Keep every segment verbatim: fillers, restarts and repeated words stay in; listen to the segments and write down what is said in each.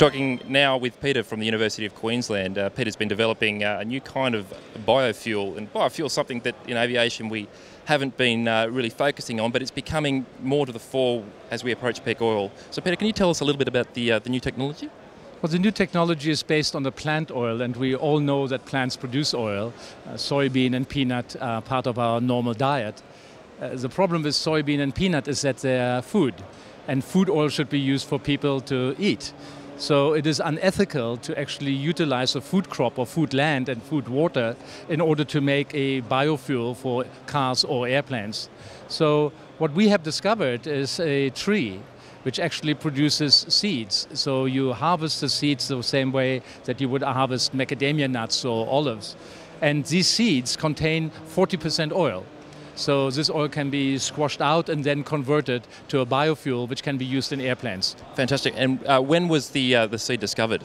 talking now with Peter from the University of Queensland. Uh, Peter's been developing uh, a new kind of biofuel, and biofuel is something that in aviation we haven't been uh, really focusing on, but it's becoming more to the fore as we approach peak oil. So Peter, can you tell us a little bit about the, uh, the new technology? Well, the new technology is based on the plant oil, and we all know that plants produce oil. Uh, soybean and peanut are part of our normal diet. Uh, the problem with soybean and peanut is that they are food, and food oil should be used for people to eat. So it is unethical to actually utilize a food crop or food land and food water in order to make a biofuel for cars or airplanes. So what we have discovered is a tree which actually produces seeds. So you harvest the seeds the same way that you would harvest macadamia nuts or olives. And these seeds contain forty percent oil. So this oil can be squashed out and then converted to a biofuel which can be used in airplanes. Fantastic. And uh, when was the, uh, the seed discovered?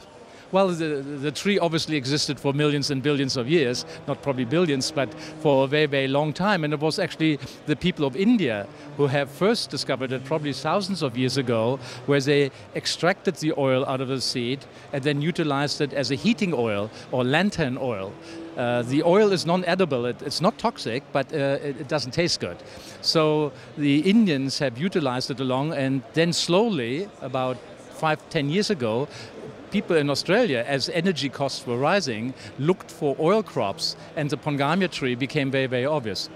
Well, the, the tree obviously existed for millions and billions of years, not probably billions, but for a very, very long time. And it was actually the people of India who have first discovered it, probably thousands of years ago, where they extracted the oil out of the seed and then utilized it as a heating oil or lantern oil. Uh, the oil is non-edible, it, it's not toxic, but uh, it, it doesn't taste good. So the Indians have utilized it along, and then slowly, about five, ten years ago, people in Australia, as energy costs were rising, looked for oil crops, and the Pongamia tree became very, very obvious.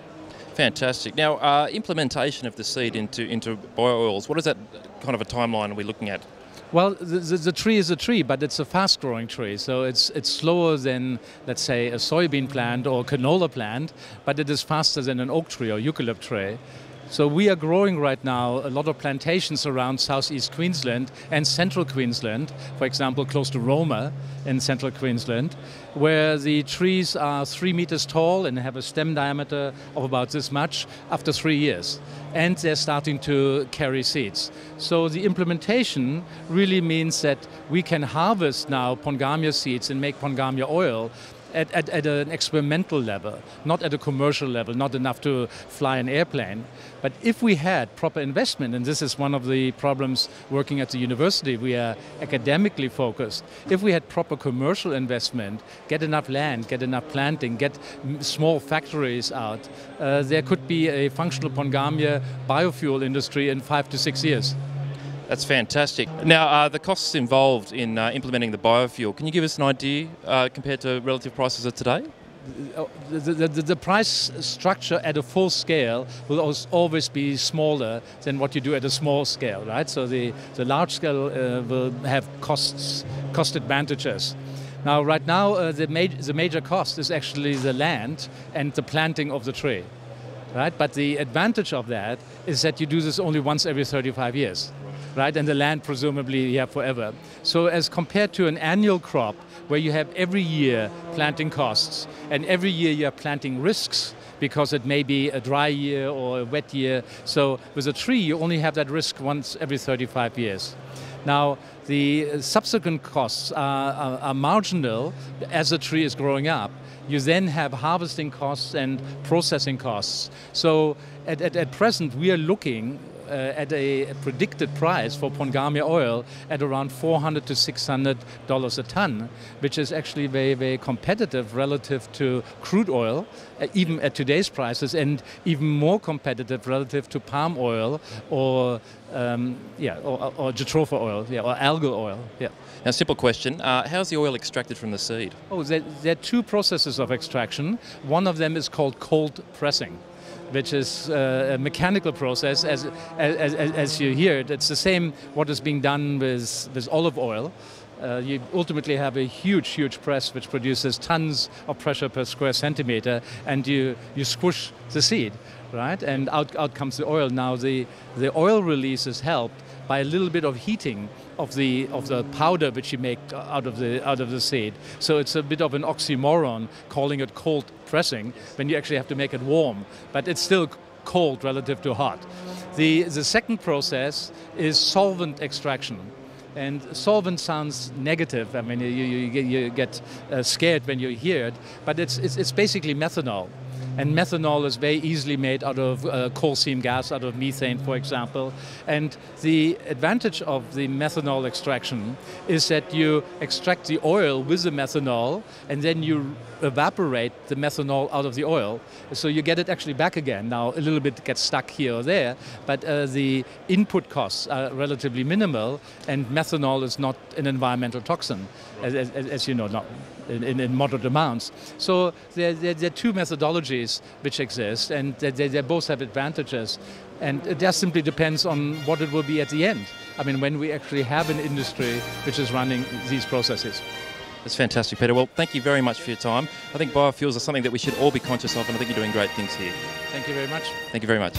Fantastic. Now, uh, implementation of the seed into, into bio-oils, what is that kind of a timeline we're looking at? Well, the, the, the tree is a tree, but it's a fast-growing tree, so it's, it's slower than, let's say, a soybean plant or a canola plant, but it is faster than an oak tree or eucalypt tree. So we are growing right now a lot of plantations around southeast Queensland and central Queensland, for example, close to Roma in central Queensland, where the trees are three meters tall and have a stem diameter of about this much after three years. And they're starting to carry seeds. So the implementation really means that we can harvest now Pongamia seeds and make Pongamia oil At, at, at an experimental level, not at a commercial level, not enough to fly an airplane. But if we had proper investment, and this is one of the problems working at the university, we are academically focused. If we had proper commercial investment, get enough land, get enough planting, get small factories out, uh, there could be a functional Pongamia biofuel industry in five to six years. That's fantastic. Now, uh, the costs involved in uh, implementing the biofuel, can you give us an idea uh, compared to relative prices of today? The, the, the, the price structure at a full scale will always be smaller than what you do at a small scale, right? So the, the large scale uh, will have costs, cost advantages. Now, right now, uh, the, ma the major cost is actually the land and the planting of the tree, right? But the advantage of that is that you do this only once every thirty-five years. Right, and the land presumably yeah, forever. So as compared to an annual crop where you have every year planting costs and every year you are planting risks because it may be a dry year or a wet year. So with a tree you only have that risk once every thirty-five years. Now the subsequent costs are, are, are marginal as the tree is growing up. You then have harvesting costs and processing costs. So at, at, at present we are looking Uh, at a predicted price for Pongamia oil at around four hundred to six hundred dollars a ton, which is actually very, very competitive relative to crude oil, uh, even at today's prices, and even more competitive relative to palm oil or um, yeah, or, or Jatropha oil, yeah, or algal oil. Yeah. Now, simple question: uh, how's the oil extracted from the seed? Oh, there, there are two processes of extraction. One of them is called cold pressing, which is uh, a mechanical process, as, as, as, as you hear it. It's the same what is being done with, with olive oil. Uh, you ultimately have a huge, huge press which produces tons of pressure per square centimeter, and you, you squish the seed, right? And out, out comes the oil. Now the, the oil release is helped by a little bit of heating of the, of the powder which you make out of the, out of the seed. So it's a bit of an oxymoron calling it cold pressing when you actually have to make it warm, but it's still cold relative to hot. The, the second process is solvent extraction. And solvent sounds negative. I mean, you, you, you get uh, scared when you hear it, but it's, it's, it's basically methanol. And methanol is very easily made out of uh, coal seam gas, out of methane, for example. And the advantage of the methanol extraction is that you extract the oil with the methanol, and then you evaporate the methanol out of the oil. So you get it actually back again. Now, a little bit gets stuck here or there, but uh, the input costs are relatively minimal, and methanol is not an environmental toxin, as, as, as you know, not in, in moderate amounts. So there, there, there are two methodologies which exist, and they, they both have advantages. And it just simply depends on what it will be at the end. I mean, when we actually have an industry which is running these processes. That's fantastic, Peter. Well, thank you very much for your time. I think biofuels are something that we should all be conscious of, and I think you're doing great things here. Thank you very much. Thank you very much.